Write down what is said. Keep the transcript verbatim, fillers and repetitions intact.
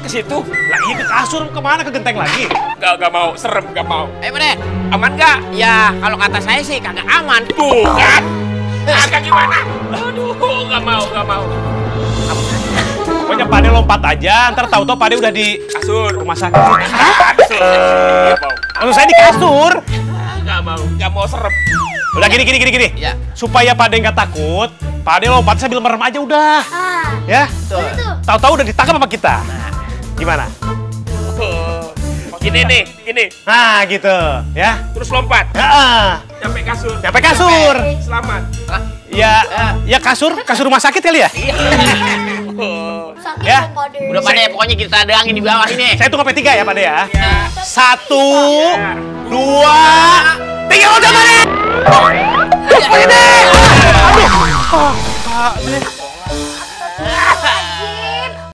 ke situ, lagi ke kasur, kemana ke genteng lagi? Gak, gak mau, serem, gak mau. Eh bener, aman gak? Ya, kalau kata saya sih kagak aman. Tuh kan? Agak gimana? Aduh, gak mau, gak mau. Pokoknya Pakde lompat aja, ntar tahu-tahu Pakde udah di kasur rumah sakit. Kasur. Maksud saya di kasur. Gak mau, gak mau, serem. Udah gini gini gini gini. Ya. Supaya Pakde nggak takut, Pakde lompat sambil merem aja udah. Ah, ya. Tahu-tahu udah ditangkap sama kita. Nah. Gimana? Oh, gini nih, gini. Nah, gitu, ya. Terus lompat. Heeh. Sampai kasur. Sampai kasur. Sampai. Selamat. Hah? Ya, ya kasur, kasur rumah sakit kali ya? Iya. Oh. Sakit ya. Pakde. Udah Pakde, pokoknya kita adangin di bawah ini. Saya tunggu sampai tiga ya, Pakde ya. Ya. Satu, ya. Dua, tiga udah Pakde. Pakde, aduh, Pakde.